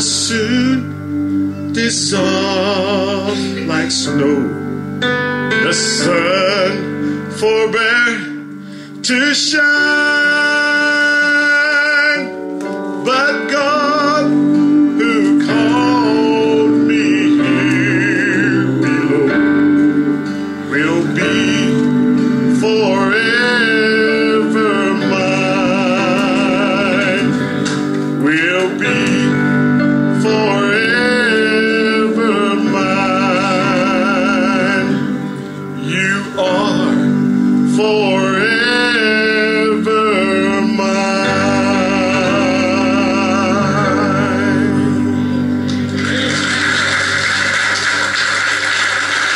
Soon dissolve like snow. The sun forbear to shine, but God who called me here below will be forever mine, will be